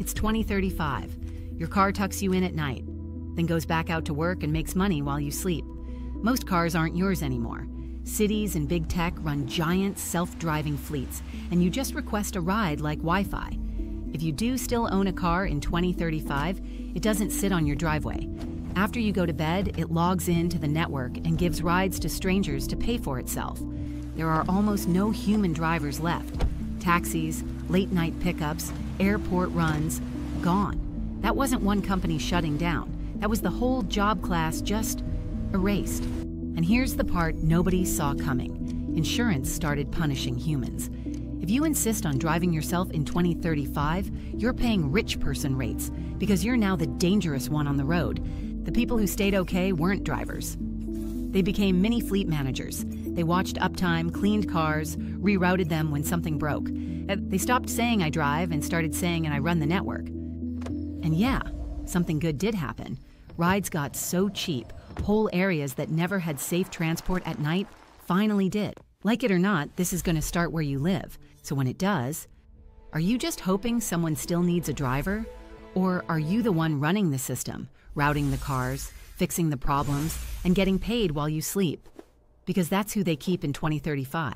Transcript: It's 2035. Your car tucks you in at night, then goes back out to work and makes money while you sleep. Most cars aren't yours anymore. Cities and big tech run giant self-driving fleets, and you just request a ride like Wi-Fi. If you do still own a car in 2035, it doesn't sit on your driveway. After you go to bed, it logs in to the network and gives rides to strangers to pay for itself. There are almost no human drivers left. Taxis, late-night pickups, airport runs, gone. That wasn't one company shutting down. That was the whole job class just erased. And here's the part nobody saw coming. Insurance started punishing humans. If you insist on driving yourself in 2035, you're paying rich person rates because you're now the dangerous one on the road. The people who stayed okay weren't drivers. They became mini fleet managers. They watched uptime, cleaned cars, rerouted them when something broke. They stopped saying I drive and started saying and I run the network. And yeah, something good did happen. Rides got so cheap, whole areas that never had safe transport at night finally did. Like it or not, this is going to start where you live. So when it does, are you just hoping someone still needs a driver? Or are you the one running the system, routing the cars, fixing the problems, and getting paid while you sleep? Because that's who they keep in 2035.